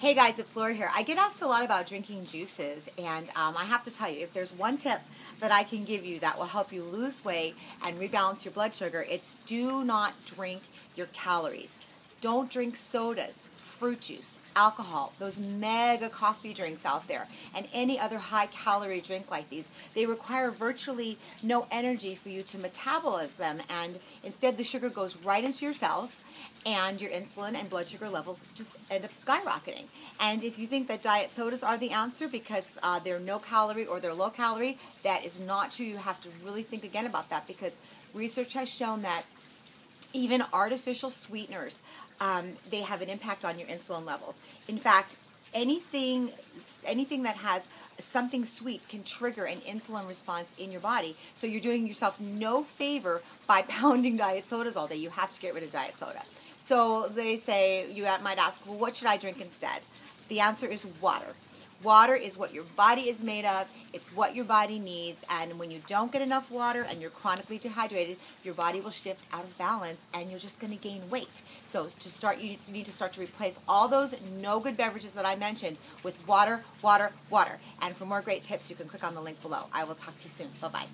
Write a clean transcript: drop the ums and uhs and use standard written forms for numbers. Hey guys, it's Laura here. I get asked a lot about drinking juices, and I have to tell you, if there's one tip that I can give you that will help you lose weight and rebalance your blood sugar, it's do not drink your calories. Don't drink sodas, fruit juice, alcohol, those mega coffee drinks out there, and any other high-calorie drink like these. They require virtually no energy for you to metabolize them, and instead the sugar goes right into your cells, and your insulin and blood sugar levels just end up skyrocketing. And if you think that diet sodas are the answer because they're no calorie or they're low calorie, that is not true. You have to really think again about that, because research has shown that even artificial sweeteners, they have an impact on your insulin levels. In fact, anything that has something sweet can trigger an insulin response in your body. So you're doing yourself no favor by pounding diet sodas all day. You have to get rid of diet soda. So they say, you might ask, well, what should I drink instead? The answer is water. Water is what your body is made of, it's what your body needs, and when you don't get enough water and you're chronically dehydrated, your body will shift out of balance and you're just going to gain weight. So to start, you need to start to replace all those no-good beverages that I mentioned with water, water, water. And for more great tips, you can click on the link below. I will talk to you soon. Bye-bye.